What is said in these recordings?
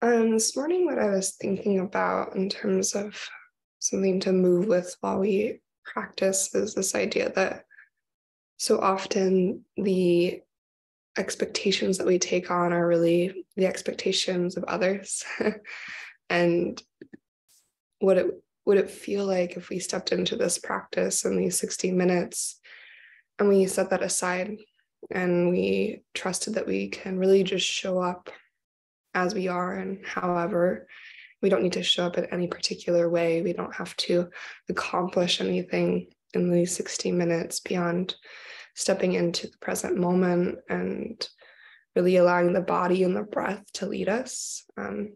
This morning, what I was thinking about in terms of something to move with while we practice is this idea that so often the expectations that we take on are really the expectations of others. And would it feel like if we stepped into this practice in these 60 minutes and we set that aside and we trusted that we can really just show up as we are, and however, we don't need to show up in any particular way. We don't have to accomplish anything in these 60 minutes beyond stepping into the present moment and really allowing the body and the breath to lead us. And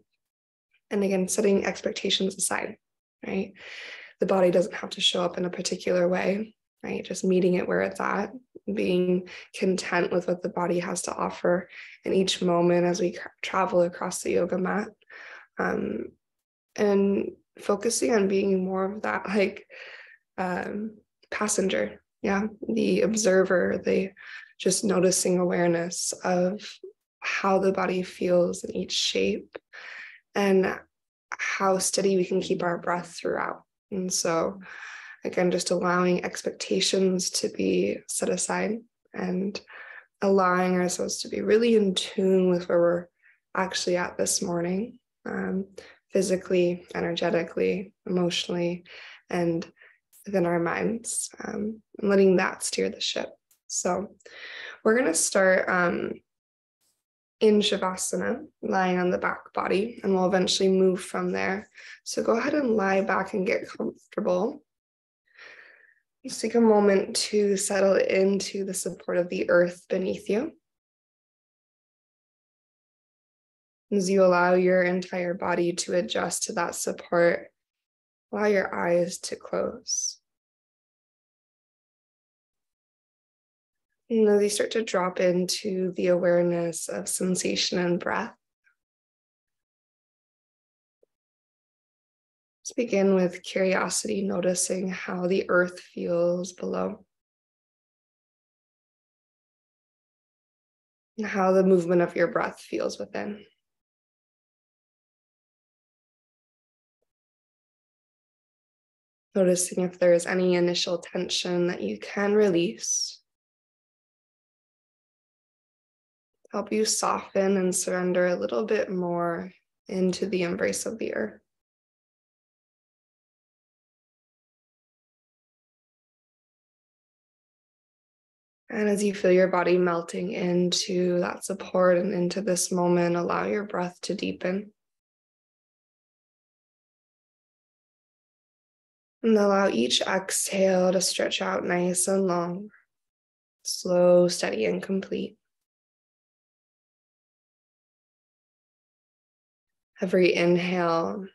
again, setting expectations aside, right? The body doesn't have to show up in a particular way, right? Just meeting it where it's at, being content with what the body has to offer in each moment as we travel across the yoga mat, and focusing on being more of that passenger, the observer, the just noticing awareness of how the body feels in each shape and how steady we can keep our breath throughout. And so again, just allowing expectations to be set aside and allowing ourselves to be really in tune with where we're actually at this morning, physically, energetically, emotionally, and within our minds, and letting that steer the ship. So we're going to start in Shavasana, lying on the back body, and we'll eventually move from there. So go ahead and lie back and get comfortable. Just take a moment to settle into the support of the earth beneath you. As you allow your entire body to adjust to that support, allow your eyes to close. And as you start to drop into the awareness of sensation and breath, let's begin with curiosity, noticing how the earth feels below, and how the movement of your breath feels within. Noticing if there is any initial tension that you can release, help you soften and surrender a little bit more into the embrace of the earth. And as you feel your body melting into that support and into this moment, allow your breath to deepen. And allow each exhale to stretch out nice and long, slow, steady, and complete. Every inhale,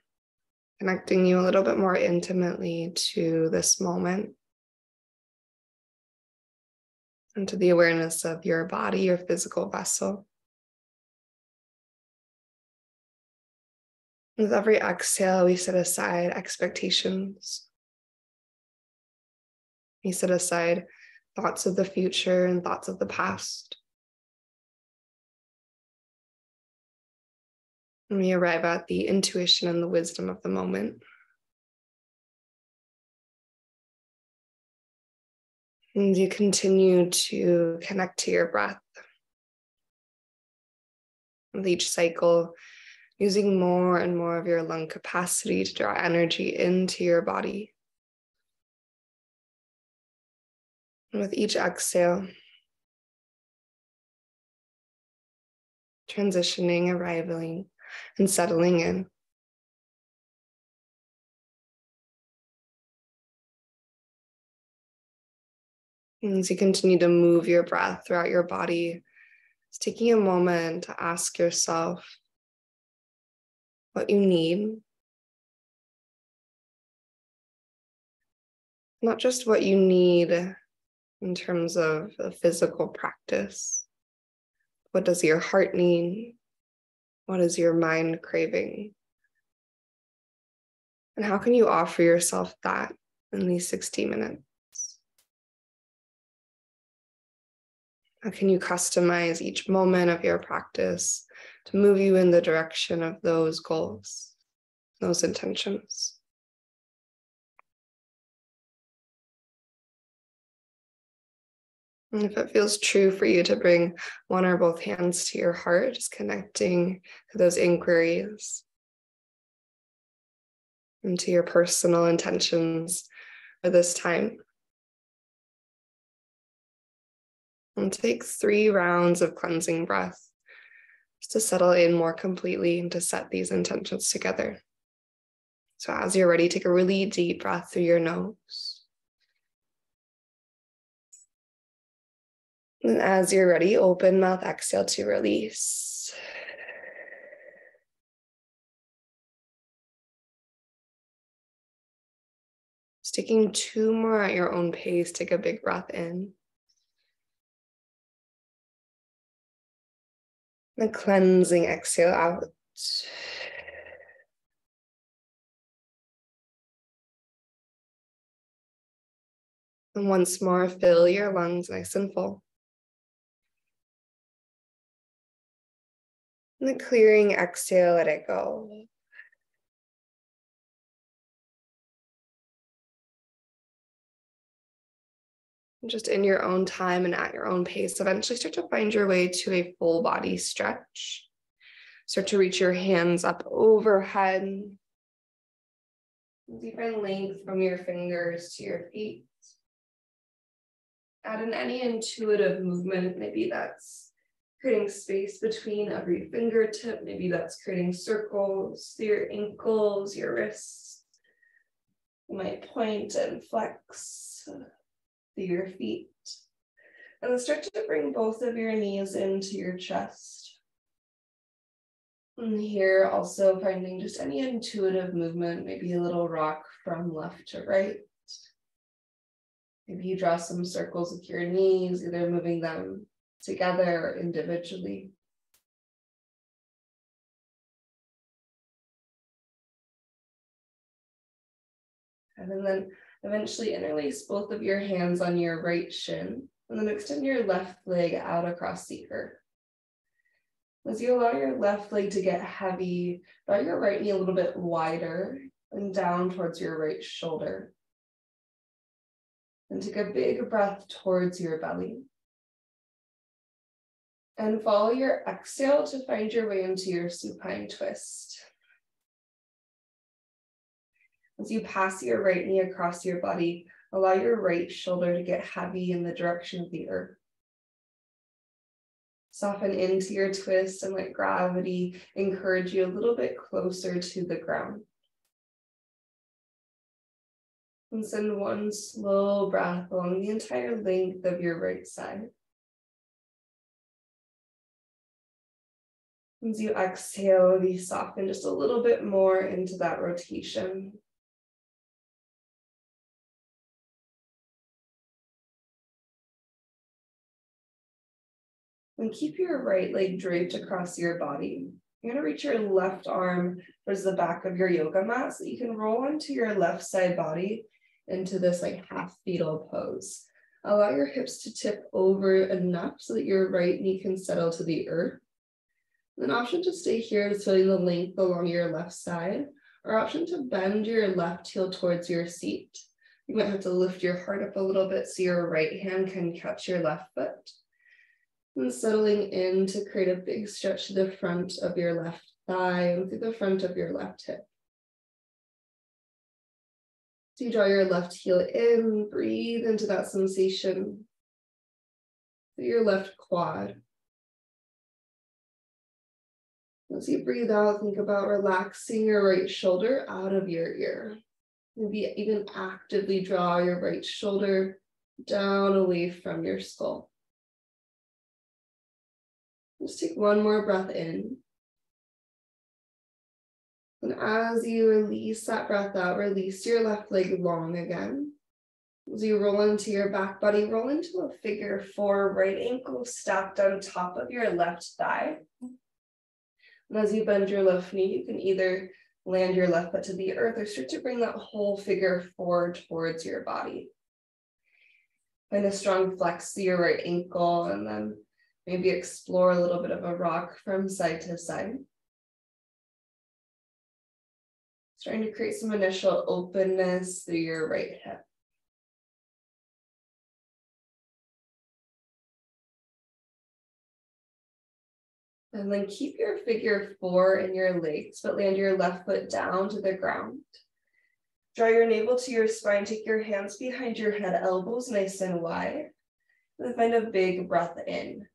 connecting you a little bit more intimately to this moment, into the awareness of your body, your physical vessel. With every exhale, we set aside expectations. We set aside thoughts of the future and thoughts of the past. And we arrive at the intuition and the wisdom of the moment. And you continue to connect to your breath with each cycle, using more and more of your lung capacity to draw energy into your body. And with each exhale, transitioning, arriving, and settling in. As you continue to move your breath throughout your body, it's taking a moment to ask yourself what you need. Not just what you need in terms of a physical practice. What does your heart need? What is your mind craving? And how can you offer yourself that in these 60 minutes? How can you customize each moment of your practice to move you in the direction of those goals, those intentions? And if it feels true for you to bring one or both hands to your heart, just connecting to those inquiries and to your personal intentions for this time. And take 3 rounds of cleansing breath just to settle in more completely and to set these intentions together. So as you're ready, take a really deep breath through your nose. And as you're ready, open mouth, exhale to release. Just taking 2 more at your own pace, take a big breath in. The cleansing exhale out. And once more, fill your lungs nice and full. And the clearing exhale, let it go. Just in your own time and at your own pace, eventually start to find your way to a full body stretch. Start to reach your hands up overhead. Deepen length from your fingers to your feet. Add in any intuitive movement. Maybe that's creating space between every fingertip. Maybe that's creating circles through your ankles, your wrists. You might point and flex your feet, and then start to bring both of your knees into your chest. And here also finding just any intuitive movement, maybe a little rock from left to right. Maybe you draw some circles with your knees, either moving them together or individually. And then eventually interlace both of your hands on your right shin, and then extend your left leg out across the earth. As you allow your left leg to get heavy, draw your right knee a little bit wider and down towards your right shoulder. And take a big breath towards your belly. And follow your exhale to find your way into your supine twist. As you pass your right knee across your body, allow your right shoulder to get heavy in the direction of the earth. Soften into your twist and let gravity encourage you a little bit closer to the ground. And send one slow breath along the entire length of your right side. As you exhale, you soften just a little bit more into that rotation. And keep your right leg draped across your body. You're going to reach your left arm towards the back of your yoga mat so you can roll onto your left side body into this like half fetal pose. Allow your hips to tip over enough so that your right knee can settle to the earth. An option to stay here is feeling the length along your left side, or option to bend your left heel towards your seat. You might have to lift your heart up a little bit so your right hand can catch your left foot. And settling in to create a big stretch to the front of your left thigh and through the front of your left hip. So you draw your left heel in, breathe into that sensation through your left quad. As you breathe out, think about relaxing your right shoulder out of your ear. Maybe even actively draw your right shoulder down away from your skull. Just take one more breath in. And as you release that breath out, release your left leg long again. As you roll into your back body, roll into a figure 4, right ankle stacked on top of your left thigh. And as you bend your left knee, you can either land your left foot to the earth or start to bring that whole figure 4 towards your body. find a strong flex through your right ankle, and then maybe explore a little bit of a rock from side to side. Starting to create some initial openness through your right hip. And then keep your figure four in your legs, but land your left foot down to the ground. Draw your navel to your spine, take your hands behind your head, elbows nice and wide, and then find a big breath in.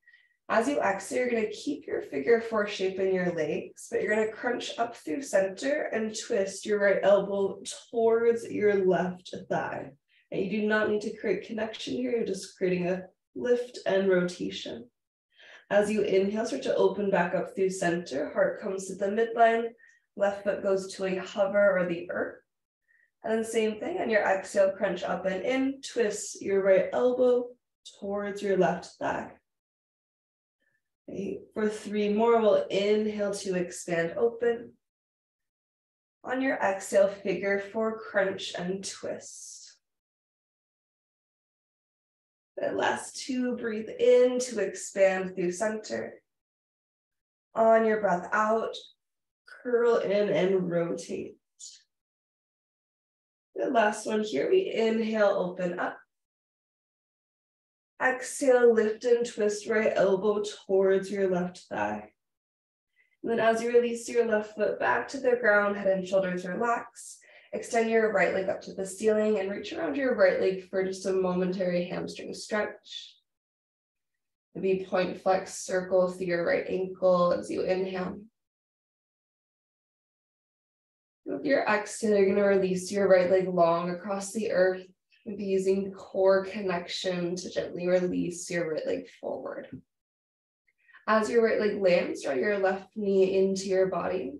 As you exhale, you're gonna keep your figure four shape in your legs, but you're gonna crunch up through center and twist your right elbow towards your left thigh. And you do not need to create connection here, you're just creating a lift and rotation. As you inhale, start to open back up through center, heart comes to the midline, left foot goes to a hover or the earth. And then same thing on your exhale, crunch up and in, twist your right elbow towards your left thigh. Okay. For three more, we'll inhale to expand open. On your exhale, figure four, crunch and twist. The last two, breathe in to expand through center. On your breath out, curl in and rotate. The last one here, we inhale, open up. Exhale, lift and twist right elbow towards your left thigh. And then as you release your left foot back to the ground, head and shoulders relax. Extend your right leg up to the ceiling and reach around your right leg for just a momentary hamstring stretch. Maybe point flex circle through your right ankle as you inhale. With your exhale, you're going to release your right leg long across the earth, maybe using core connection to gently release your right leg forward. As your right leg lands, draw your left knee into your body,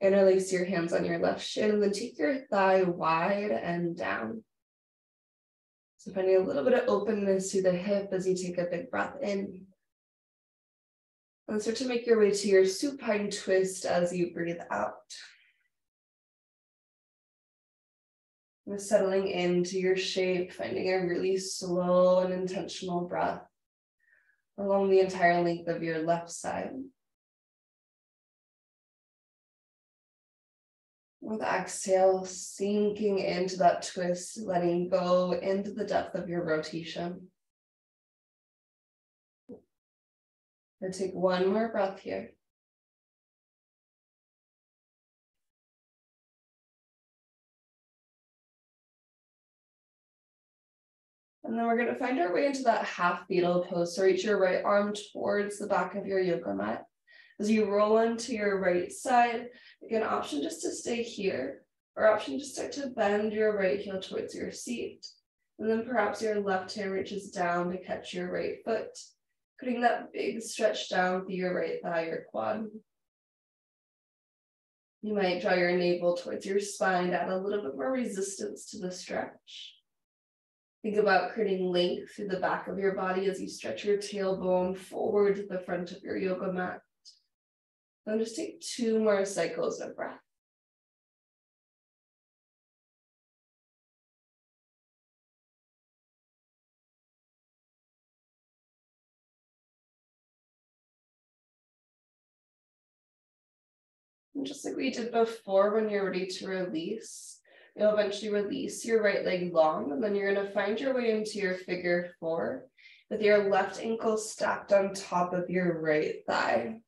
interlace your hands on your left shin, and then take your thigh wide and down. So finding a little bit of openness to the hip as you take a big breath in. And start to make your way to your supine twist as you breathe out. Settling into your shape, finding a really slow and intentional breath along the entire length of your left side. With exhale, sinking into that twist, letting go into the depth of your rotation. And take one more breath here. And then we're going to find our way into that half beetle pose. So reach your right arm towards the back of your yoga mat. As you roll into your right side, again, option just to stay here, or option to start to bend your right heel towards your seat. And then perhaps your left hand reaches down to catch your right foot, putting that big stretch down through your right thigh or quad. You might draw your navel towards your spine to add a little bit more resistance to the stretch. Think about creating length through the back of your body as you stretch your tailbone forward to the front of your yoga mat. Then just take two more cycles of breath. And just like we did before, when you're ready to release, you'll eventually release your right leg long, and then you're going to find your way into your figure four with your left ankle stacked on top of your right thigh.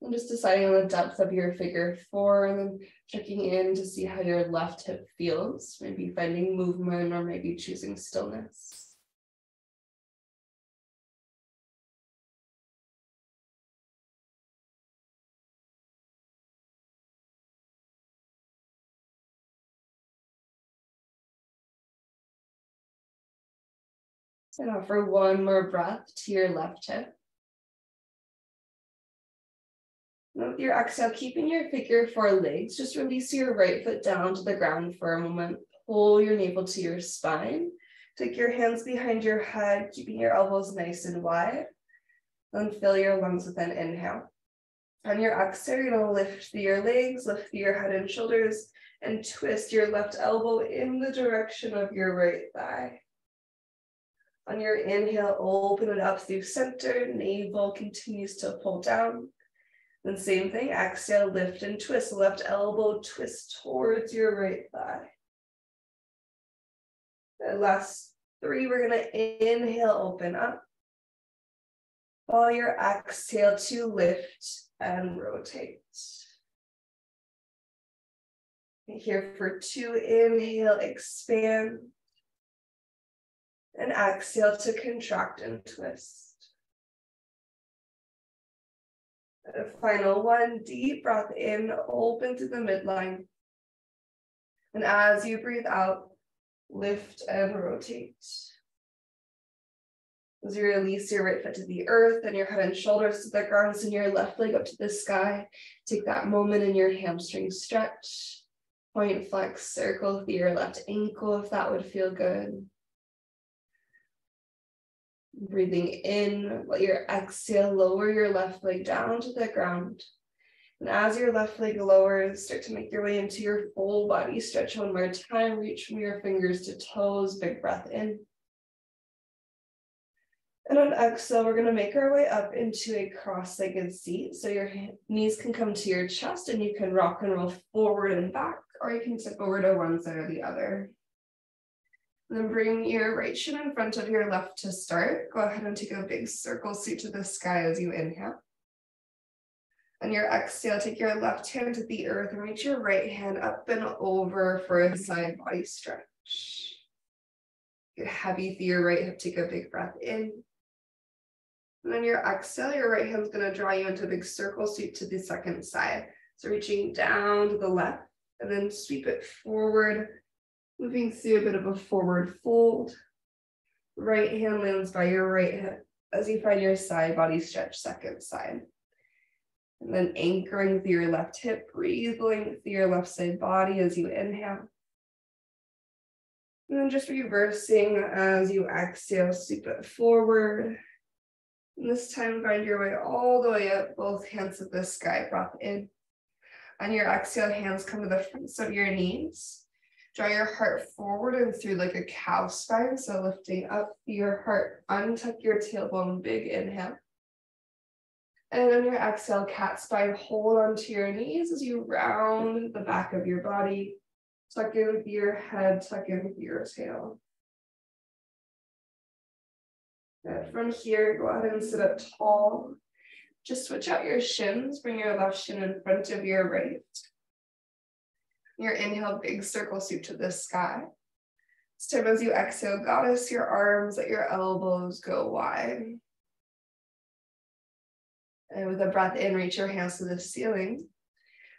And just deciding on the depth of your figure four, and then checking in to see how your left hip feels, maybe finding movement or maybe choosing stillness. And offer one more breath to your left hip. And with your exhale, keeping your figure four legs, just release your right foot down to the ground for a moment. Pull your navel to your spine. Take your hands behind your head, keeping your elbows nice and wide. Then fill your lungs with an inhale. On your exhale, you're going to lift through your legs, lift through your head and shoulders, and twist your left elbow in the direction of your right thigh. On your inhale, open it up through center, navel continues to pull down. Then same thing, exhale, lift and twist, left elbow twist towards your right thigh. The last three, we're gonna inhale, open up. Follow your exhale to lift and rotate. Here for two, inhale, expand. And exhale to contract and twist. The final one, deep breath in, open to the midline. And as you breathe out, lift and rotate. As you release your right foot to the earth and your head and shoulders to the ground, send your left leg up to the sky. Take that moment in your hamstring stretch. Point, flex, circle through your left ankle if that would feel good. Breathing in, let your exhale lower your left leg down to the ground. And as your left leg lowers, start to make your way into your full body stretch one more time. Reach from your fingers to toes, big breath in. And on exhale, we're gonna make our way up into a cross-legged seat. So your knees can come to your chest and you can rock and roll forward and back, or you can tip over to one side or the other. And then bring your right shin in front of your left to start. Go ahead and take a big circle seat to the sky as you inhale. On your exhale, take your left hand to the earth and reach your right hand up and over for a side body stretch. Get heavy through your right hip, take a big breath in. And on your exhale, your right hand's gonna draw you into a big circle sweep to the second side. So reaching down to the left and then sweep it forward, moving through a bit of a forward fold. Right hand lands by your right hip as you find your side body stretch, second side. And then anchoring through your left hip, breathing through your left side body as you inhale. And then just reversing as you exhale, sweep it forward. And this time, find your way all the way up, both hands to the sky, breath in. On your exhale, hands come to the fronts of your knees. Draw your heart forward and through like a cow spine. So lifting up your heart, untuck your tailbone, big inhale. And on your exhale, cat spine, hold onto your knees as you round the back of your body. Tuck in with your head, tuck in with your tail. And from here, go ahead and sit up tall. Just switch out your shins. Bring your left shin in front of your right. Your inhale, big circle sweep to the sky. This time as you exhale, goddess your arms, let your elbows go wide. And with a breath in, reach your hands to the ceiling.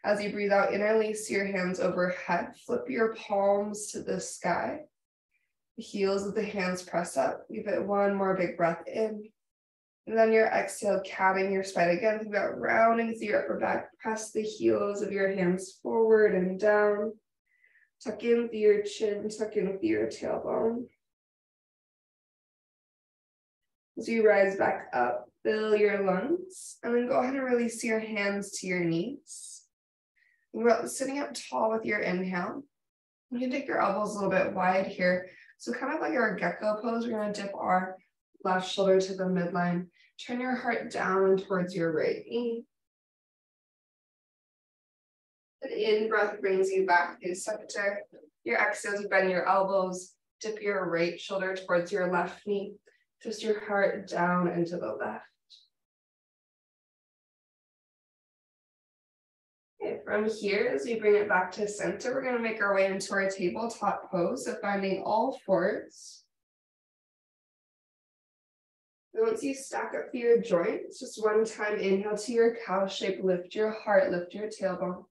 As you breathe out, interlace your hands overhead. Flip your palms to the sky. The heels of the hands press up. Give it one more big breath in. And then your exhale, catting your spine again. Think about rounding through your upper back. Press the heels of your hands forward and down. Tuck in through your chin, tuck in through your tailbone. As you rise back up, fill your lungs. And then go ahead and release your hands to your knees. You're sitting up tall with your inhale. You can take your elbows a little bit wide here. So kind of like our gecko pose, we're going to dip our left shoulder to the midline. Turn your heart down towards your right knee. An in-breath brings you back to center. Your exhale, you bend your elbows, dip your right shoulder towards your left knee. Twist your heart down and to the left. Okay, from here, as we bring it back to center, we're gonna make our way into our tabletop pose, so finding all fours. Once you stack up through your joints, just one time inhale to your cow shape, lift your heart, lift your tailbone.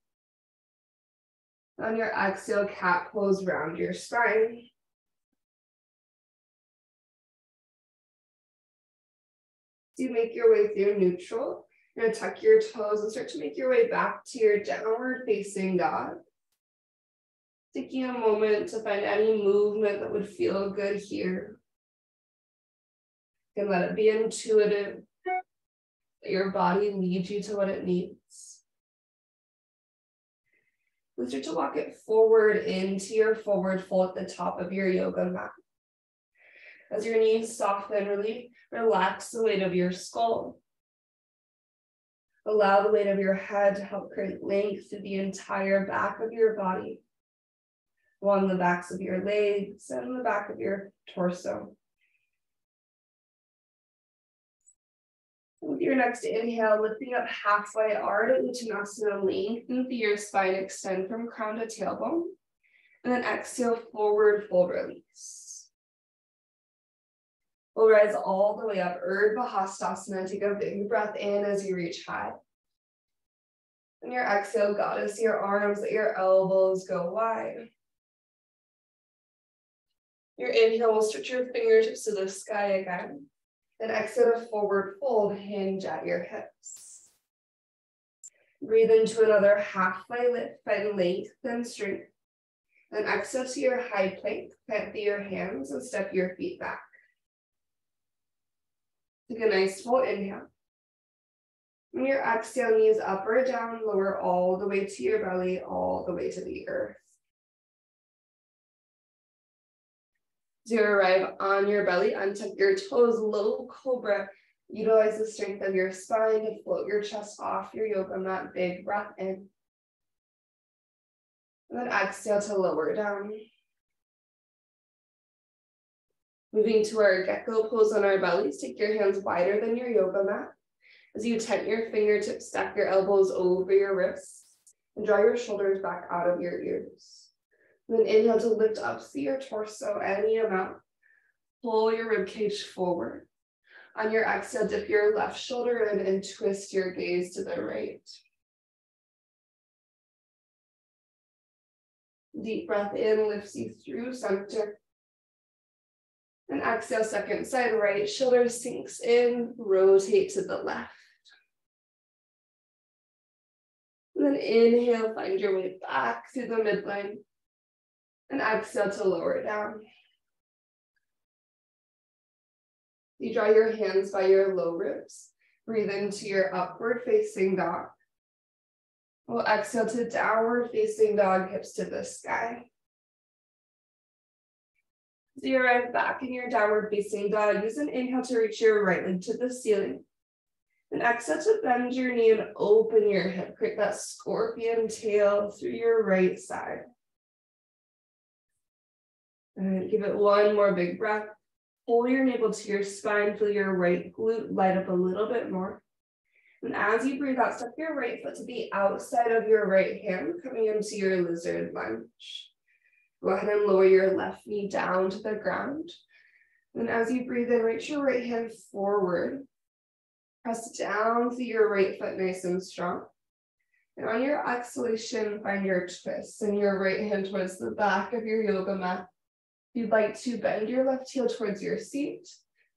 On your exhale, cat pose, round your spine. So you make your way through neutral. You're gonna tuck your toes and start to make your way back to your downward facing dog. Taking a moment to find any movement that would feel good here. And let it be intuitive. Let your body lead you to what it needs. And start to walk it forward into your forward fold at the top of your yoga mat. As your knees soften, relax the weight of your skull. Allow the weight of your head to help create length through the entire back of your body, along the backs of your legs and the back of your torso. With your next inhale, lifting up halfway, Ardha Uttanasana, lengthen through your spine, extend from crown to tailbone. And then exhale, forward fold release. We'll rise all the way up, Urdhva Hastasana. Take a big breath in as you reach high. On your exhale, goddess your arms, let your elbows go wide. Your inhale will stretch your fingertips to the sky again. Then exhale to forward fold, hinge at your hips. Breathe into another halfway lift, find length and strength. Then exhale to your high plank, plant through your hands and step your feet back. Take a nice full inhale. On your exhale, knees up or down, lower all the way to your belly, all the way to the earth. To arrive on your belly, untuck your toes, low cobra. Utilize the strength of your spine to float your chest off your yoga mat. Big breath in. And then exhale to lower down. Moving to our gecko pose on our bellies, take your hands wider than your yoga mat. As you tent your fingertips, stack your elbows over your wrists and draw your shoulders back out of your ears. Then inhale to lift up through your torso any amount. Pull your ribcage forward. On your exhale, dip your left shoulder in and twist your gaze to the right. Deep breath in lifts you through center. And exhale, second side, right shoulder sinks in, rotate to the left. And then inhale, find your way back through the midline. And exhale to lower it down. You draw your hands by your low ribs. Breathe into your upward facing dog. We'll exhale to downward facing dog, hips to the sky. As you arrive back in your downward facing dog, use an inhale to reach your right leg to the ceiling. And exhale to bend your knee and open your hip. Create that scorpion tail through your right side. And give it one more big breath. Pull your navel to your spine, feel your right glute light up a little bit more. And as you breathe out, step your right foot to the outside of your right hand, coming into your lizard lunge. Go ahead and lower your left knee down to the ground. And as you breathe in, reach your right hand forward. Press down through your right foot, nice and strong. And on your exhalation, find your twist and your right hand towards the back of your yoga mat. If you'd like to bend your left heel towards your seat,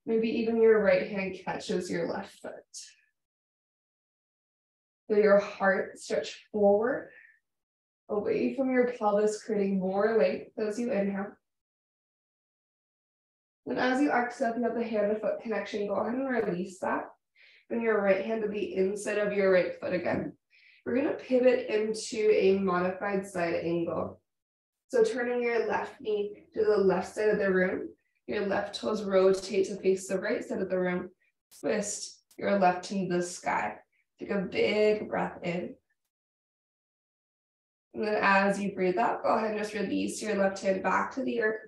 maybe even your right hand catches your left foot. Feel your heart stretch forward, away from your pelvis, creating more length as you inhale. Then as you exhale, if you have the hand to foot connection, go ahead and release that. Bring your right hand to the inside of your right foot again. We're going to pivot into a modified side angle. So turning your left knee to the left side of the room, your left toes rotate to face the right side of the room, twist your left knee to the sky. Take a big breath in. And then as you breathe out, go ahead and just release your left hand back to the earth.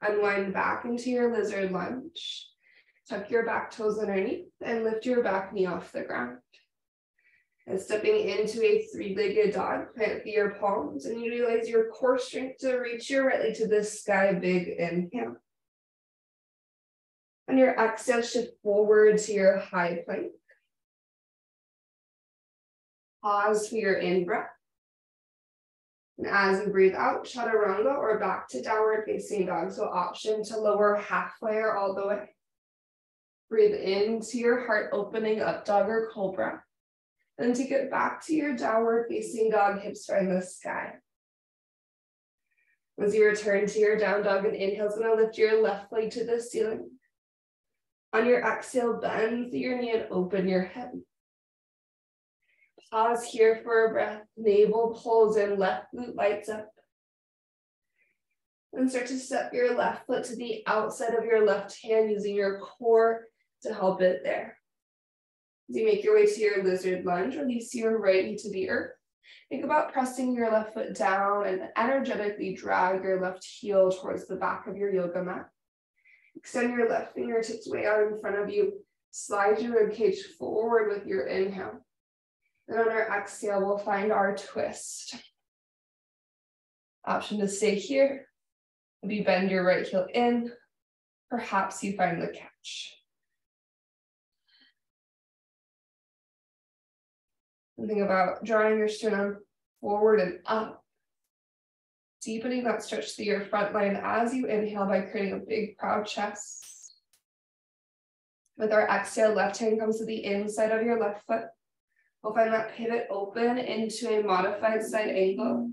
Unwind back into your lizard lunge. Tuck your back toes underneath and lift your back knee off the ground. And stepping into a three-legged dog, plant through your palms and utilize your core strength to reach your right leg to the sky. Big inhale. On your exhale, shift forward to your high plank. Pause for your in-breath. And as you breathe out, chaturanga or back to downward facing dog. So option to lower halfway or all the way. Breathe into your heart, opening up dog or cobra. Then to get back to your downward facing dog, hips find the sky. As you return to your down dog, and inhale is going to lift your left leg to the ceiling. On your exhale, bend through your knee and open your hip. Pause here for a breath. Navel pulls in, left glute lights up. and start to step your left foot to the outside of your left hand, using your core to help it there. As you make your way to your lizard lunge, release your right knee to the earth. Think about pressing your left foot down and energetically drag your left heel towards the back of your yoga mat. Extend your left fingertips way out in front of you. Slide your ribcage forward with your inhale. Then on our exhale, we'll find our twist. Option to stay here. If you bend your right heel in, perhaps you find the catch. And think about drawing your sternum forward and up, deepening that stretch through your front line as you inhale by creating a big, proud chest. With our exhale, left hand comes to the inside of your left foot. We'll find that pivot open into a modified side angle.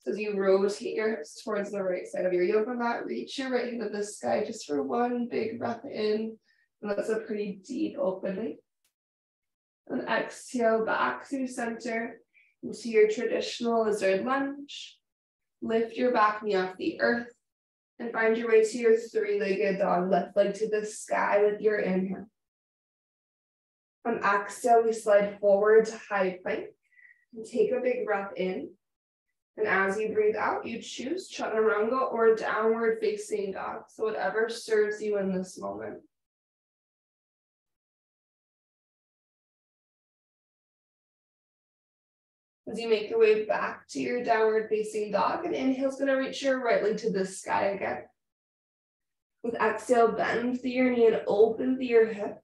So as you rotate your hips towards the right side of your yoga mat, reach your right hand to the sky just for one big breath in. And that's a pretty deep opening. And exhale back through center into your traditional lizard lunge. Lift your back knee off the earth and find your way to your three-legged dog, left leg to the sky with your inhale. On exhale, we slide forward to high plank and take a big breath in. And as you breathe out, you choose chaturanga or downward facing dog. So whatever serves you in this moment. As you make your way back to your downward facing dog, an inhale is going to reach your right leg to the sky again. With exhale, bend through your knee and open through your hip.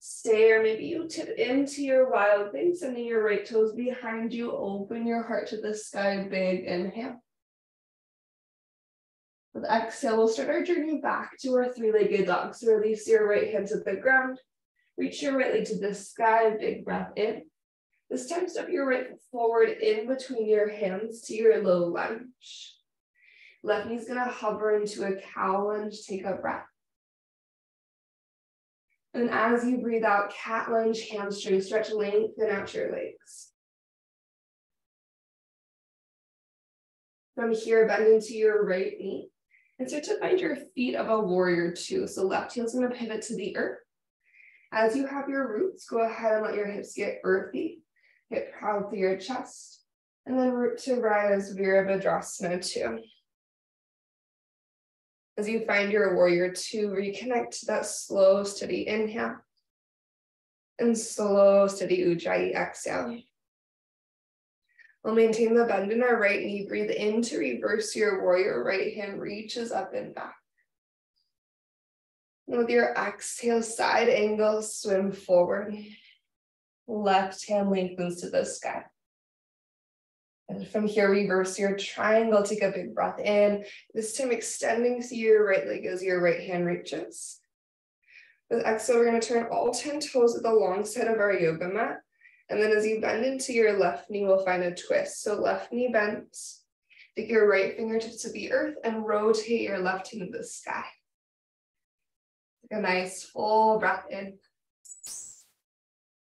Stay, or maybe you tip into your wild thing, sending your right toes behind you. Open your heart to the sky, big inhale. With exhale, we'll start our journey back to our three-legged dog. So release your right hand to the ground. Reach your right leg to the sky, big breath in. This time, step your right foot forward in between your hands to your low lunge. Left knee's going to hover into a cow lunge. Take a breath. And as you breathe out, cat lunge, hamstring stretch, lengthen out your legs. From here, bend into your right knee and start to find your feet of a warrior two. So left heel's going to pivot to the earth. As you have your roots, go ahead and let your hips get earthy. Get proud through your chest, and then root to right as Virabhadrasana 2. As you find your warrior 2, reconnect to that slow, steady inhale and slow, steady Ujjayi exhale. We'll maintain the bend in our right knee. Breathe in to reverse your warrior. Right hand reaches up and back. And with your exhale, side angle, swim forward. Left hand lengthens to the sky. And from here, reverse your triangle. Take a big breath in. This time, extending through your right leg as your right hand reaches. With exhale, we're going to turn all 10 toes at the long side of our yoga mat. And then as you bend into your left knee, we'll find a twist. So left knee bends. Take your right fingertips to the earth and rotate your left hand to the sky. Take a nice full breath in.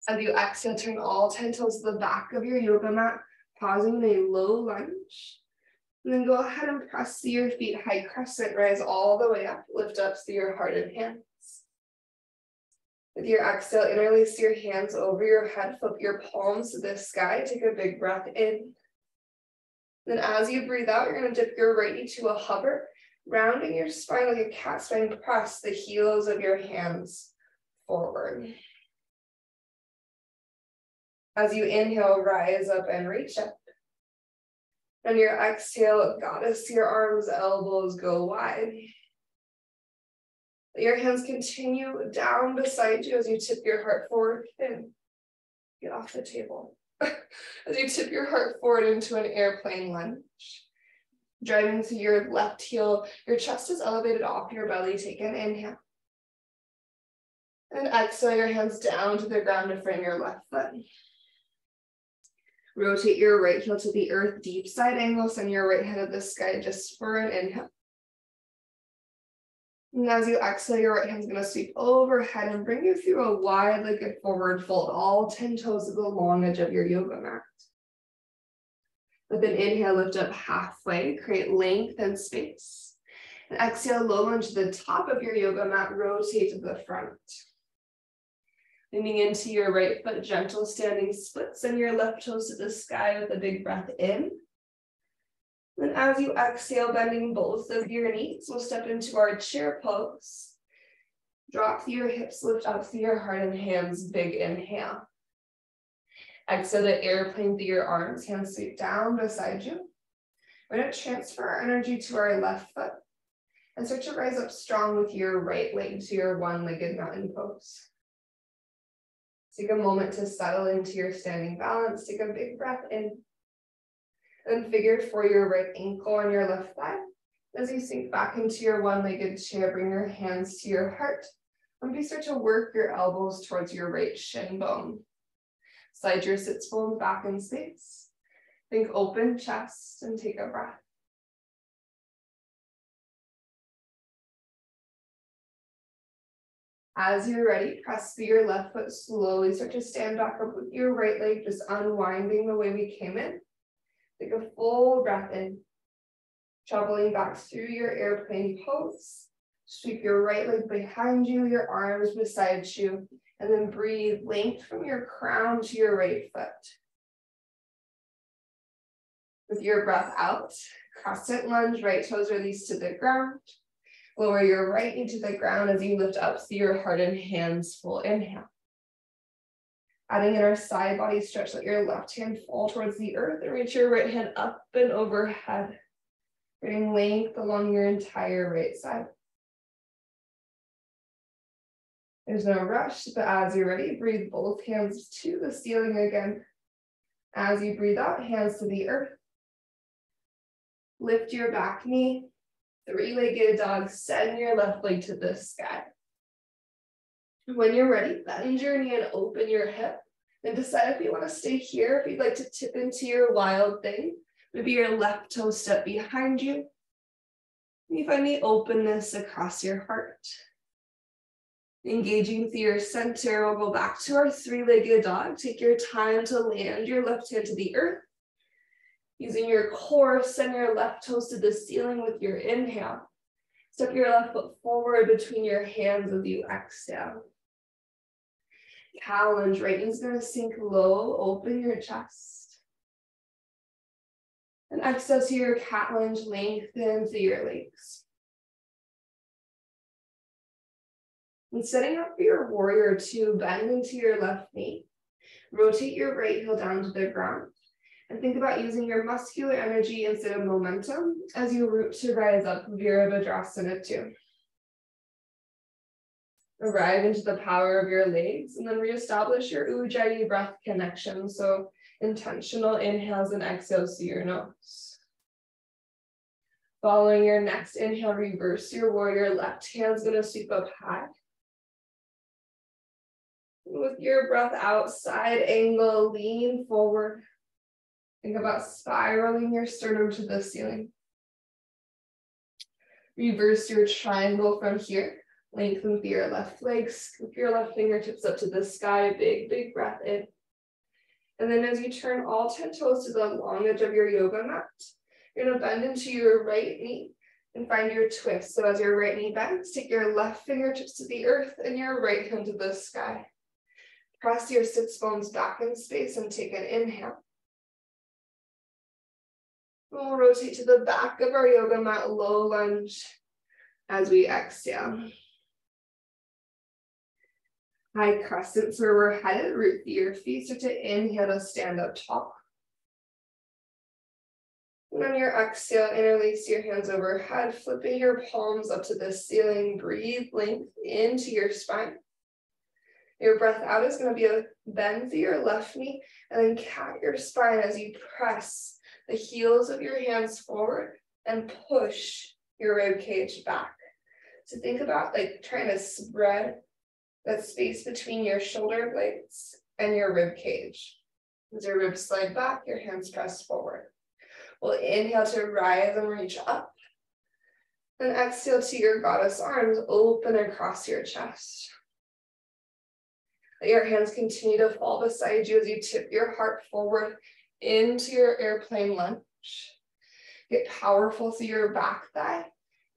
As you exhale, turn all 10 toes to the back of your yoga mat, pausing in a low lunge. And then go ahead and press through your feet, high crescent, rise all the way up, lift up through your heart and hands. With your exhale, interlace your hands over your head, flip your palms to the sky, take a big breath in. Then as you breathe out, you're going to dip your right knee to a hover, rounding your spine like a cat spine, press the heels of your hands forward. As you inhale, rise up and reach up. On your exhale, goddess, your arms, elbows go wide. Let your hands continue down beside you as you tip your heart forward and get off the table. As you tip your heart forward into an airplane lunge, driving through your left heel, your chest is elevated off your belly. Take an inhale. And exhale, your hands down to the ground to frame your left foot. Rotate your right heel to the earth, deep side angle, send your right hand to the sky just for an inhale. And as you exhale, your right hand's gonna sweep overhead and bring you through a wide-legged forward fold, all 10 toes to the long edge of your yoga mat. With an inhale, lift up halfway, create length and space. And exhale, low lunge to the top of your yoga mat, rotate to the front. Leaning into your right foot, gentle standing splits, and your left toes to the sky with a big breath in. Then as you exhale, bending both of your knees, we'll step into our chair pose. Drop through your hips, lift up through your heart and hands, big inhale. Exhale the airplane through your arms, hands sweep down beside you. We're gonna transfer our energy to our left foot and start to rise up strong with your right leg to your one-legged mountain pose. Take a moment to settle into your standing balance. Take a big breath in. Then figure for your right ankle on your left thigh. As you sink back into your one-legged chair, bring your hands to your heart. And you start to work your elbows towards your right shin bone. Slide your sits bones back in space. Think open chest and take a breath. As you're ready, press through your left foot slowly. Start to stand back up with your right leg, just unwinding the way we came in. Take a full breath in. Traveling back through your airplane pose. Sweep your right leg behind you, your arms beside you, and then breathe length from your crown to your right foot. With your breath out, crescent lunge, right toes released to the ground. Lower your right knee to the ground as you lift up through your heart and hands, full inhale. Adding in our side body stretch, let your left hand fall towards the earth and reach your right hand up and overhead. Bring length along your entire right side. There's no rush, but as you're ready, breathe both hands to the ceiling again. As you breathe out, hands to the earth. Lift your back knee, three-legged dog, send your left leg to the sky. When you're ready, bend your knee and open your hip. Then decide if you want to stay here, if you'd like to tip into your wild thing. Maybe your left toe step behind you. You find the openness across your heart. Engaging through your center, we'll go back to our three-legged dog. Take your time to land your left hand to the earth. Using your core, send your left toes to the ceiling with your inhale. Step your left foot forward between your hands as you exhale. Cow lunge, right knee's gonna sink low, open your chest. And exhale to your cat lunge, lengthen through your legs. And setting up for your warrior two, bend into your left knee. Rotate your right heel down to the ground. And think about using your muscular energy instead of momentum as you root to rise up, Virabhadrasana two. Arrive into the power of your legs and then reestablish your Ujjayi breath connection. So intentional inhales and exhales through your nose. Following your next inhale, reverse your warrior. Left hand's gonna sweep up high. With your breath out, side angle, lean forward. Think about spiraling your sternum to the ceiling. Reverse your triangle from here. Lengthen through your left leg. Scoop your left fingertips up to the sky. Big, big breath in. And then as you turn all 10 toes to the long edge of your yoga mat, you're gonna bend into your right knee and find your twist. So as your right knee bends, take your left fingertips to the earth and your right hand to the sky. Press your sits bones back in space and take an inhale. We'll rotate to the back of our yoga mat, low lunge as we exhale. High crescents where we're headed, root through your feet, start to inhale to stand up tall. And on your exhale, interlace your hands overhead, flipping your palms up to the ceiling, breathe length into your spine. Your breath out is gonna be a bend through your left knee and then cat your spine as you press the heels of your hands forward and push your rib cage back. So think about like trying to spread that space between your shoulder blades and your rib cage. As your ribs slide back, your hands press forward. We'll inhale to rise and reach up. And exhale to your goddess arms, open across your chest. Let your hands continue to fall beside you as you tip your heart forward. into your airplane lunge. Get powerful through your back thigh,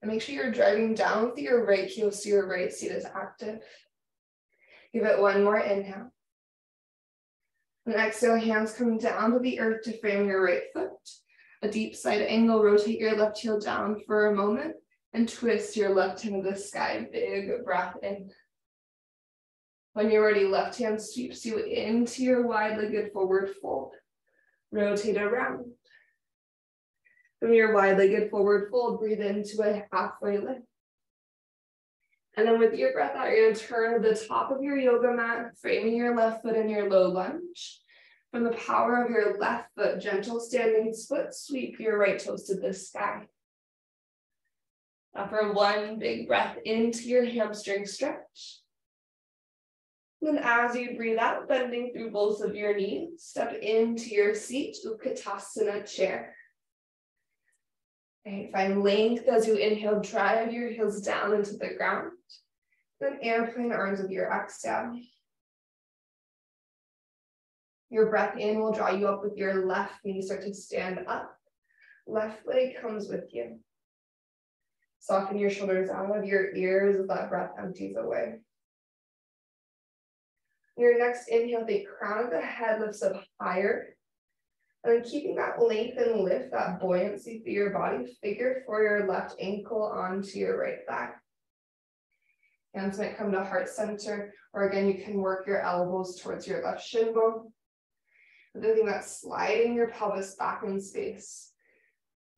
and make sure you're driving down through your right heel so your right seat is active. Give it one more inhale. And exhale, hands come down to the earth to frame your right foot. A deep side angle, rotate your left heel down for a moment and twist your left hand to the sky. Big breath in. When you're ready, left hand sweeps you into your wide-legged forward fold. Rotate around. From your wide-legged forward fold, breathe into a halfway lift. And then with your breath out, you're going to turn to the top of your yoga mat, framing your left foot in your low lunge. From the power of your left foot, gentle standing split sweep your right toes to the sky. Now for one big breath into your hamstring stretch. Then as you breathe out, bending through both of your knees, step into your seat, Utkatasana chair. Right, find length as you inhale, drive your heels down into the ground. Then airplane arms with your exhale. Your breath in will draw you up with your left knee, start to stand up. Left leg comes with you. Soften your shoulders out of your ears as that breath empties away. Your next inhale, the crown of the head lifts up higher. And then keeping that length and lift, that buoyancy through your body, figure four your left ankle onto your right thigh. Hands might come to heart center, or again, you can work your elbows towards your left shin bone. The thing about sliding your pelvis back in space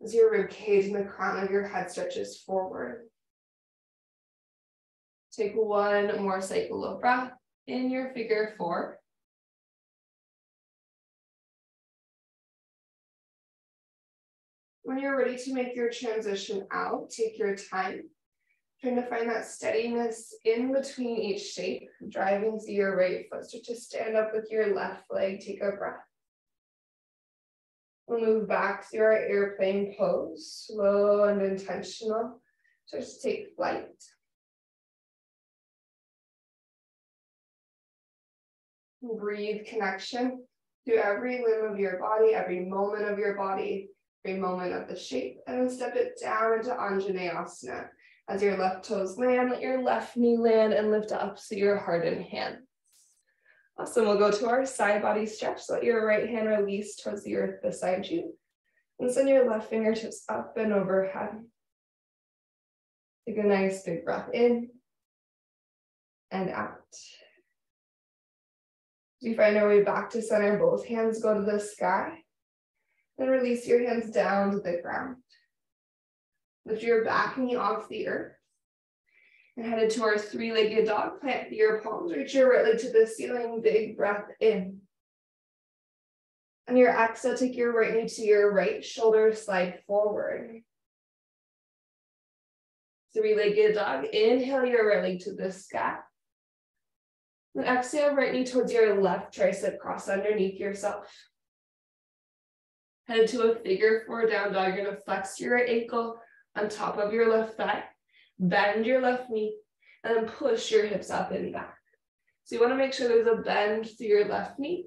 as your rib cage and the crown of your head stretches forward. Take one more cycle of breath in your figure four. When you're ready to make your transition out, take your time, trying to find that steadiness in between each shape, driving through your right foot. Start to stand up with your left leg, take a breath. We'll move back through our airplane pose, slow and intentional. Start to take flight. Breathe connection through every limb of your body, every moment of your body, every moment of the shape, and then step it down into Anjaneyasana. As your left toes land, let your left knee land and lift up so your heart and hands. Awesome, we'll go to our side body stretch. Let your right hand release towards the earth beside you. And send your left fingertips up and overhead. Take a nice big breath in and out. As you find our way back to center, both hands go to the sky. Then release your hands down to the ground. Lift your back knee off the earth. And headed to our three-legged dog, plant your palms, reach your right leg to the ceiling, big breath in. On your exhale, take your right knee to your right shoulder, slide forward. Three-legged dog, inhale your right leg to the sky. Then exhale, right knee towards your left tricep, cross underneath yourself. Head to a figure four down dog. You're gonna flex your right ankle on top of your left thigh, bend your left knee, and then push your hips up and back. So you wanna make sure there's a bend through your left knee.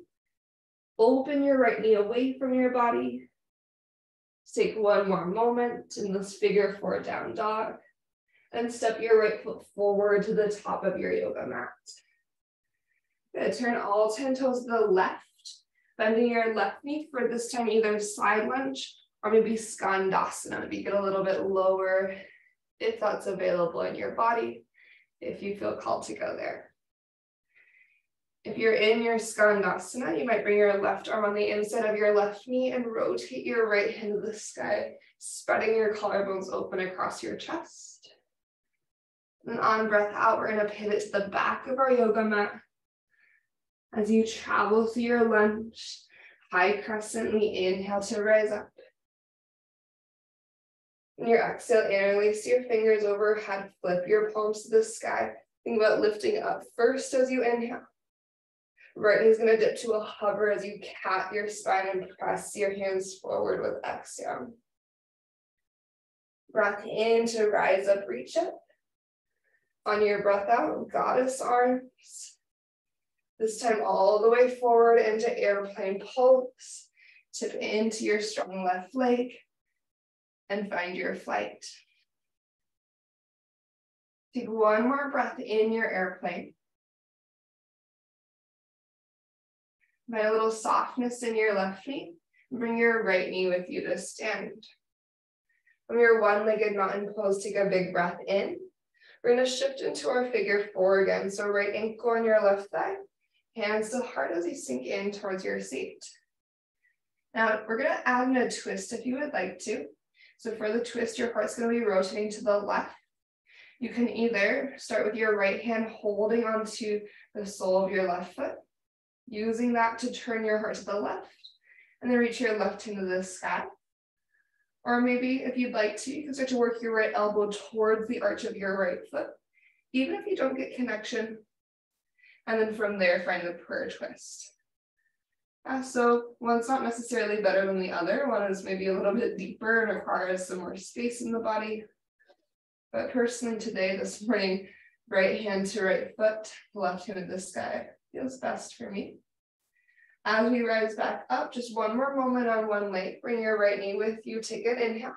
Open your right knee away from your body. Take one more moment in this figure four down dog, and step your right foot forward to the top of your yoga mat. Good, turn all 10 toes to the left, bending your left knee for this time, either side lunge or maybe Skandasana. Maybe get a little bit lower if that's available in your body, if you feel called to go there. If you're in your Skandasana, you might bring your left arm on the inside of your left knee and rotate your right hand to the sky, spreading your collarbones open across your chest. And on breath out, we're gonna pivot to the back of our yoga mat. As you travel through your lunge, high crescent, we inhale to rise up. In your exhale, interlace your fingers overhead, flip your palms to the sky. Think about lifting up first as you inhale. Right knee's gonna dip to a hover as you cat your spine and press your hands forward with exhale. Breath in to rise up, reach up. On your breath out, goddess arms. This time all the way forward into airplane pose. Tip into your strong left leg and find your flight. Take one more breath in your airplane. Find a little softness in your left knee. Bring your right knee with you to stand. From your one-legged mountain pose, take a big breath in. We're going to shift into our figure four again. So right ankle on your left thigh, hands to heart as you sink in towards your seat. Now we're going to add in a twist if you would like to. So for the twist, your heart's going to be rotating to the left. You can either start with your right hand holding onto the sole of your left foot, using that to turn your heart to the left, and then reach your left hand to the sky. Or maybe if you'd like to, you can start to work your right elbow towards the arch of your right foot, even if you don't get connection. And then from there, find the prayer twist. So one's not necessarily better than the other. One is maybe a little bit deeper and requires some more space in the body. But personally today, this morning, right hand to right foot, left hand to the sky feels best for me. As we rise back up, just one more moment on one leg. Bring your right knee with you. Take an inhale.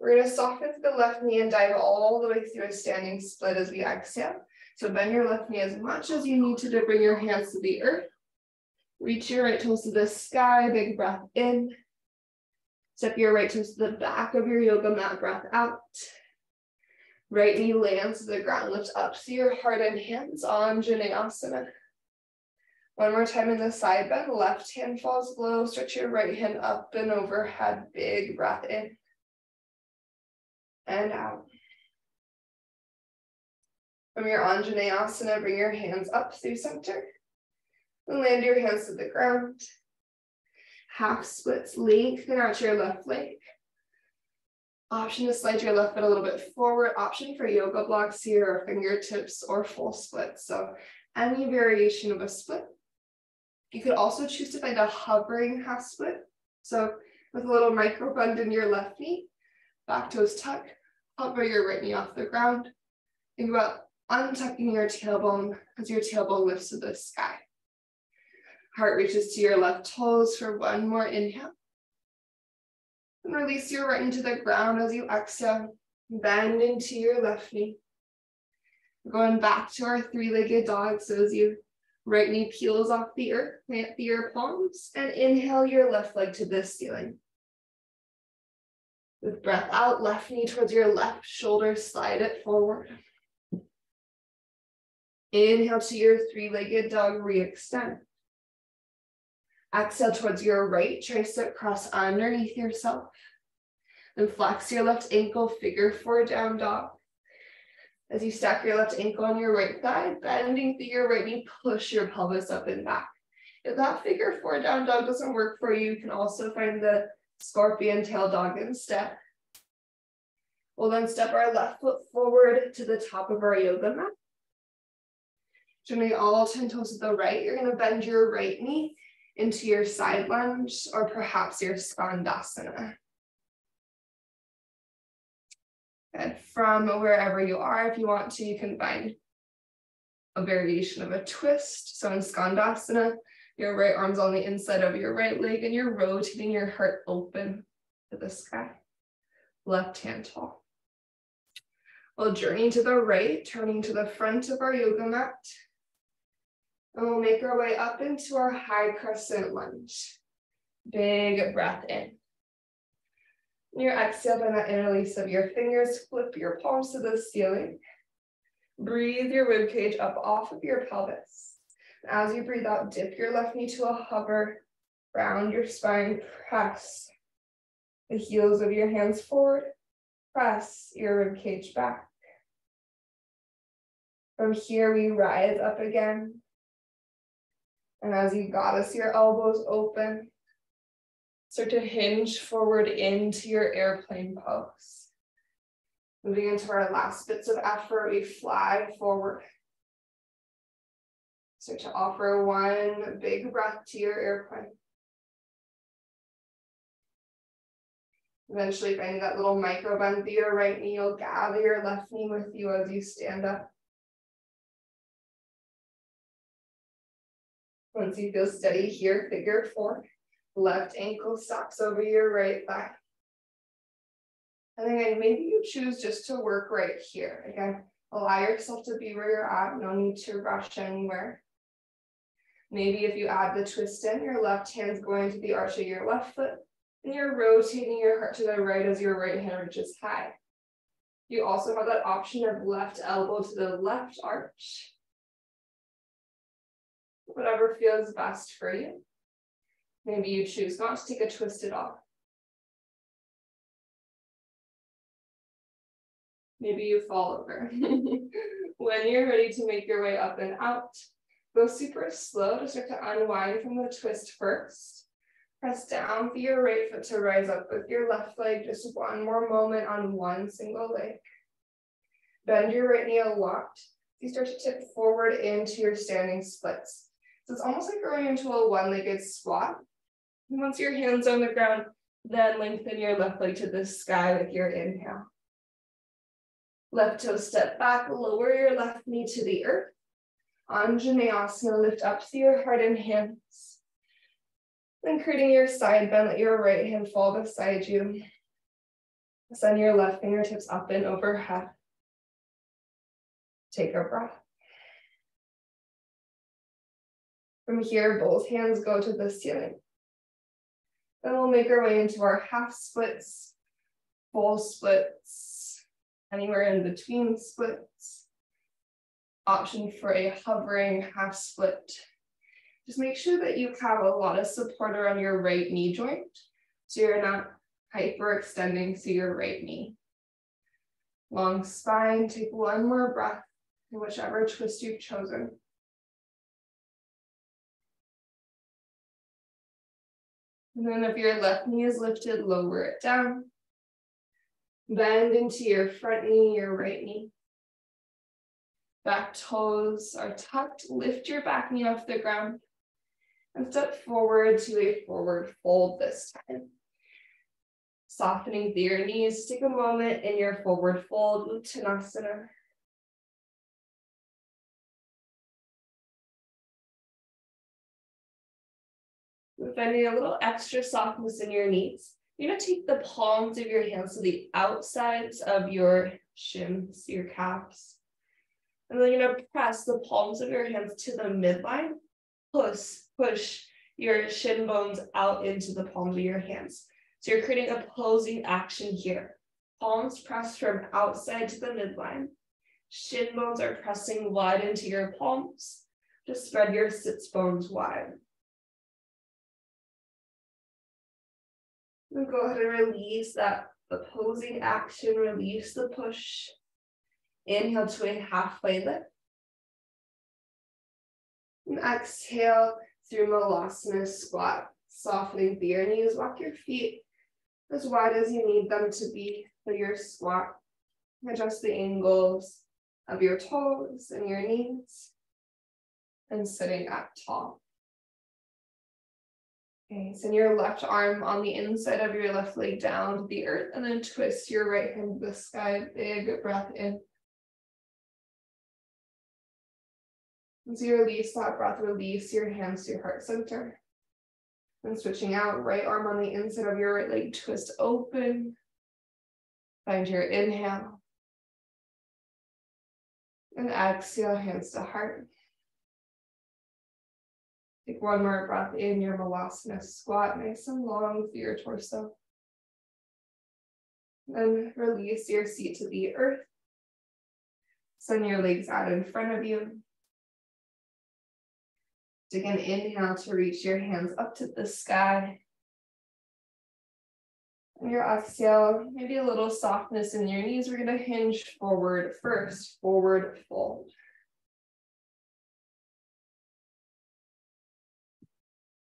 We're going to soften to the left knee and dive all the way through a standing split as we exhale. So bend your left knee as much as you need to bring your hands to the earth. Reach your right toes to the sky. Big breath in. Step your right toes to the back of your yoga mat. Breath out. Right knee lands to the ground. Lift up to your heart and hands on Janasana. One more time in the side bend, left hand falls low, stretch your right hand up and overhead, big breath in and out. From your Anjaneyasana, bring your hands up through center, then land your hands to the ground. Half splits, lengthen out your left leg. Option to slide your left foot a little bit forward, option for yoga blocks here, or fingertips, or full splits, so any variation of a split. You could also choose to find a hovering half split. So with a little micro bend in your left knee, back toes tuck, hover your right knee off the ground. Think about untucking your tailbone as your tailbone lifts to the sky. Heart reaches to your left toes for one more inhale. And release your right knee to the ground as you exhale. Bend into your left knee. We're going back to our three-legged dog. So as your right knee peels off the earth, plant through your palms and inhale your left leg to the ceiling. With breath out, left knee towards your left shoulder, slide it forward. Inhale to your three-legged dog, re-extend. Exhale towards your right tricep, cross underneath yourself. Then flex your left ankle, figure four down dog. As you stack your left ankle on your right thigh, bending through your right knee, push your pelvis up and back. If that figure four down dog doesn't work for you, you can also find the scorpion tail dog instead. We'll then step our left foot forward to the top of our yoga mat. Turning all 10 toes to the right, you're going to bend your right knee into your side lunge or perhaps your skandasana. And from wherever you are, if you want to, you can find a variation of a twist. So in Skandasana, your right arm's on the inside of your right leg and you're rotating your heart open to the sky. Left hand tall. We'll journey to the right, turning to the front of our yoga mat. And we'll make our way up into our high crescent lunge. Big breath in. And your exhale, by that interlace of your fingers, flip your palms to the ceiling. Breathe your ribcage up off of your pelvis. And as you breathe out, dip your left knee to a hover, round your spine, press the heels of your hands forward, press your ribcage back. From here, we rise up again. And as you goddess, your elbows open. Start to hinge forward into your airplane pose. Moving into our last bits of effort, we fly forward. Start to offer one big breath to your airplane. Eventually find that little micro bend through your right knee. You'll gather your left knee with you as you stand up. Once you feel steady here, figure four. Left ankle stops over your right thigh. And again, maybe you choose just to work right here. Again, allow yourself to be where you're at. No need to rush anywhere. Maybe if you add the twist in, your left hand's going to the arch of your left foot, and you're rotating your heart to the right as your right hand reaches high. You also have that option of left elbow to the left arch. Whatever feels best for you. Maybe you choose not to take a twist at all. Maybe you fall over. When you're ready to make your way up and out, go super slow to start to unwind from the twist first. Press down for your right foot to rise up with your left leg, just one more moment on one single leg. Bend your right knee a lot. You start to tip forward into your standing splits. So it's almost like going into a one-legged squat. And once your hands on the ground, then lengthen your left leg to the sky with your inhale. Left toe step back, lower your left knee to the earth. Anjaneyasana, lift up through your heart and hands. Then creating your side bend, let your right hand fall beside you. Send your left fingertips up and overhead. Take a breath. From here, both hands go to the ceiling. Then we'll make our way into our half splits, full splits, anywhere in between splits. Option for a hovering half split. Just make sure that you have a lot of support around your right knee joint, so you're not hyperextending to your right knee. Long spine, take one more breath in whichever twist you've chosen. And then if your left knee is lifted, lower it down. Bend into your front knee, your right knee. Back toes are tucked. Lift your back knee off the ground and step forward to a forward fold this time. Softening through your knees, take a moment in your forward fold, Uttanasana. If finding a little extra softness in your knees, you're going to take the palms of your hands to the outsides of your shins, your calves. And then you're going to press the palms of your hands to the midline. Push your shin bones out into the palms of your hands. So you're creating opposing action here. Palms pressed from outside to the midline. Shin bones are pressing wide into your palms. Just spread your sits bones wide. And go ahead and release that opposing action, release the push. Inhale to a halfway lift. And exhale through Malasana squat, softening through your knees. Walk your feet as wide as you need them to be for your squat. Adjust the angles of your toes and your knees, and sitting up tall. Okay, send your left arm on the inside of your left leg down to the earth, and then twist your right hand to the sky. Big breath in. As you release that breath, release your hands to your heart center. Then switching out, right arm on the inside of your right leg, twist open. Find your inhale. And exhale, hands to heart. Take one more breath in your Malasana squat, nice and long through your torso. Then release your seat to the earth. Send your legs out in front of you. Take an inhale to reach your hands up to the sky. And your exhale, maybe a little softness in your knees. We're going to hinge forward first, forward fold.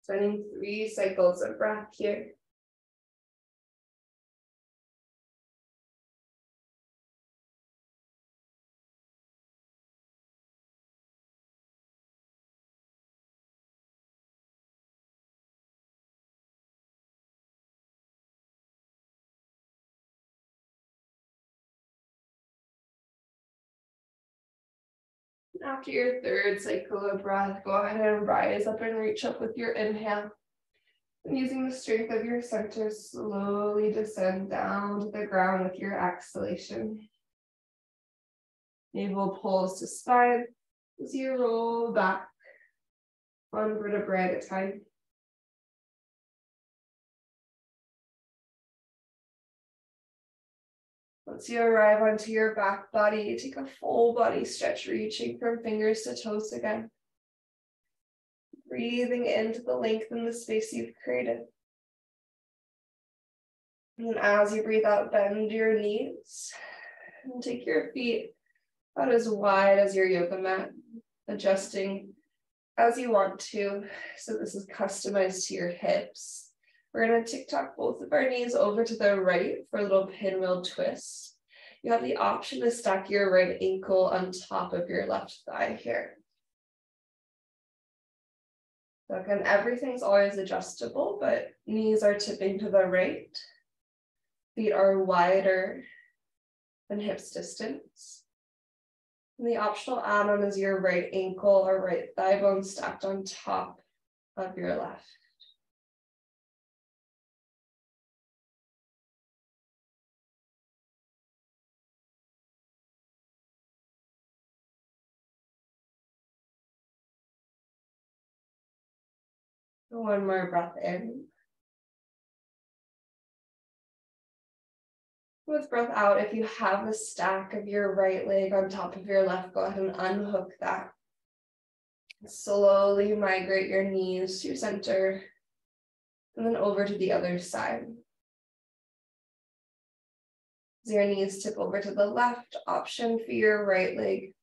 Spending 3 cycles of breath here. After your 3rd cycle of breath, go ahead and rise up and reach up with your inhale. And using the strength of your center, slowly descend down to the ground with your exhalation. Navel pulls to spine as you roll back one vertebra at a time. Once you arrive onto your back body, take a full body stretch, reaching from fingers to toes again. Breathing into the length in the space you've created. And as you breathe out, bend your knees and take your feet about as wide as your yoga mat, adjusting as you want to. So this is customized to your hips. We're going to tick-tock both of our knees over to the right for a little pinwheel twist. You have the option to stack your right ankle on top of your left thigh here. So again, everything's always adjustable, but knees are tipping to the right. Feet are wider than hips distance. And the optional add-on is your right ankle or right thigh bone stacked on top of your left. One more breath in. With breath out, if you have the stack of your right leg on top of your left, go ahead and unhook that. Slowly migrate your knees to center and then over to the other side. As your knees tip over to the left, option for your right leg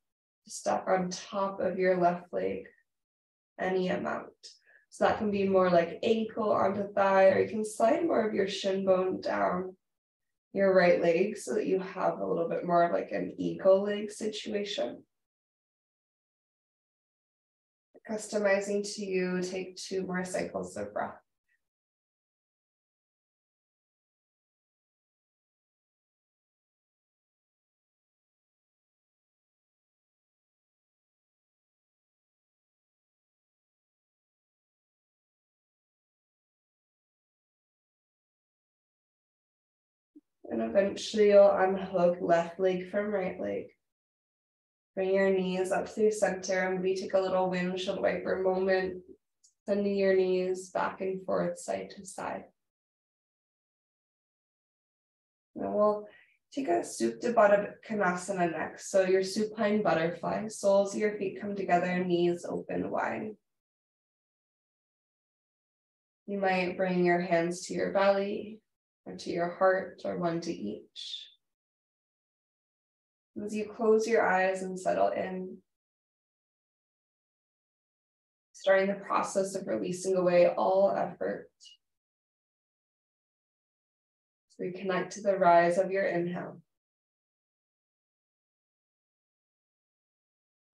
to stack on top of your left leg any amount. So that can be more like ankle onto thigh, or you can slide more of your shin bone down your right leg so that you have a little bit more of like an eagle leg situation. Customizing to you, take two more cycles of breath. And eventually you'll unhook left leg from right leg. Bring your knees up through center and we take a little windshield wiper moment, sending your knees back and forth, side to side. Now we'll take a Supta Baddha Konasana next. So your supine butterfly, soles of your feet come together, knees open wide. You might bring your hands to your belly, or to your heart, or one to each. As you close your eyes and settle in, starting the process of releasing away all effort. So reconnect to the rise of your inhale,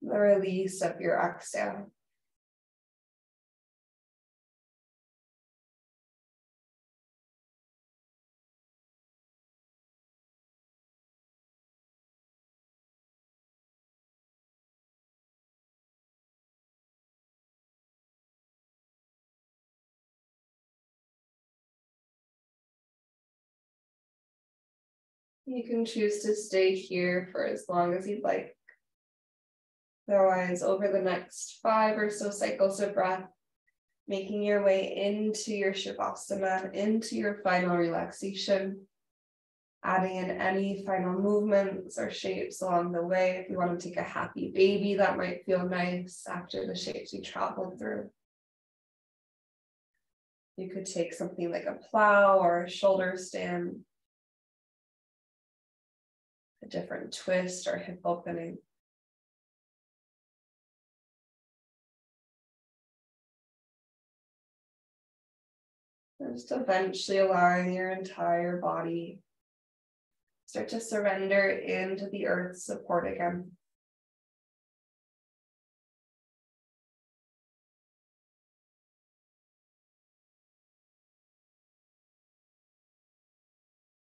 the release of your exhale. You can choose to stay here for as long as you'd like. Otherwise, over the next 5 or so cycles of breath, making your way into your Shavasana, into your final relaxation, adding in any final movements or shapes along the way. If you want to take a happy baby, that might feel nice after the shapes we traveled through. You could take something like a plow or a shoulder stand, a different twist or hip opening. And just eventually allowing your entire body start to surrender into the earth's support again.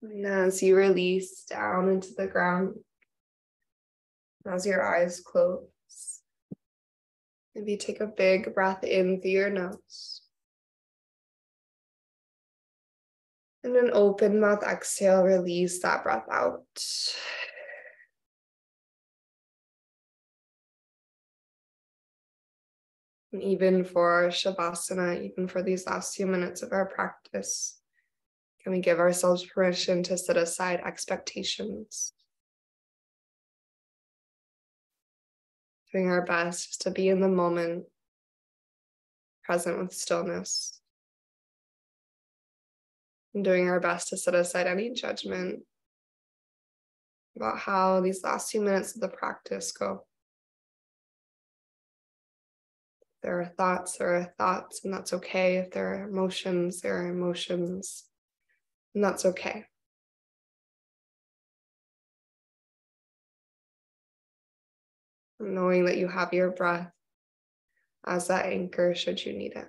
And as you release down into the ground, as your eyes close, maybe take a big breath in through your nose And an open mouth exhale, release that breath out. And even for Shavasana, even for these last few minutes of our practice, can we give ourselves permission to set aside expectations? Doing our best just to be in the moment, present with stillness. And doing our best to set aside any judgment about how these last few minutes of the practice go. There are thoughts, and that's okay. If there are emotions, and that's okay. And knowing that you have your breath as that anchor should you need it.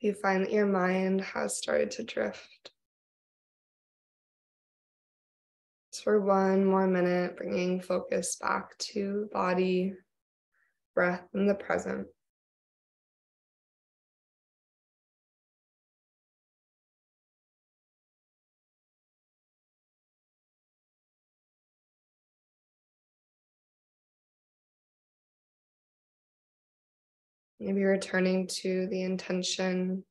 You find that your mind has started to drift. Just for one more minute, bringing focus back to body, breath, and the present. Maybe returning to the intention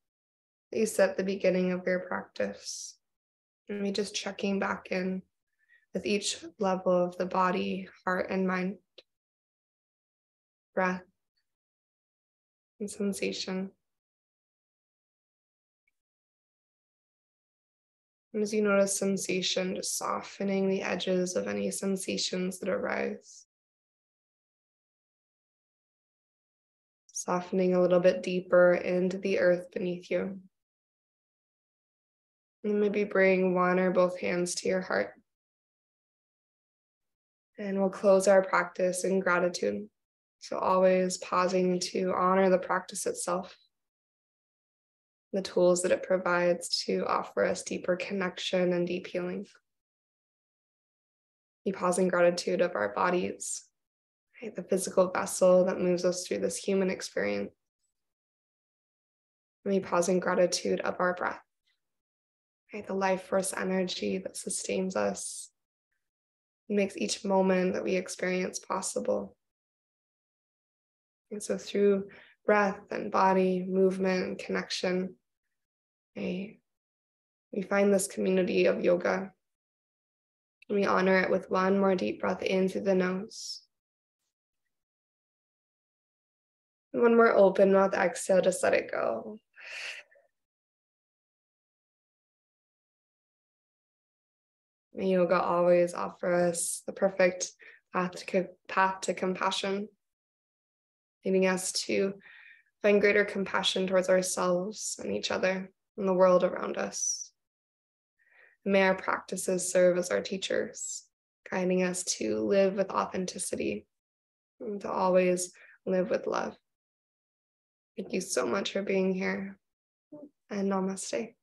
that you set at the beginning of your practice. Maybe just checking back in with each level of the body, heart, and mind, breath, and sensation. And as you notice sensation, just softening the edges of any sensations that arise. Softening a little bit deeper into the earth beneath you. And maybe bring one or both hands to your heart. And we'll close our practice in gratitude. So always pausing to honor the practice itself, the tools that it provides to offer us deeper connection and deep healing. We pause in gratitude of our bodies, the physical vessel that moves us through this human experience. And we pause in gratitude of our breath, the life force energy that sustains us, makes each moment that we experience possible. And so through breath and body, movement and connection, we find this community of yoga. And we honor it with one more deep breath in through the nose. One more open mouth exhale, just let it go. May yoga always offer us the perfect path to compassion, leading us to find greater compassion towards ourselves and each other and the world around us. May our practices serve as our teachers, guiding us to live with authenticity, and to always live with love. Thank you so much for being here, and namaste.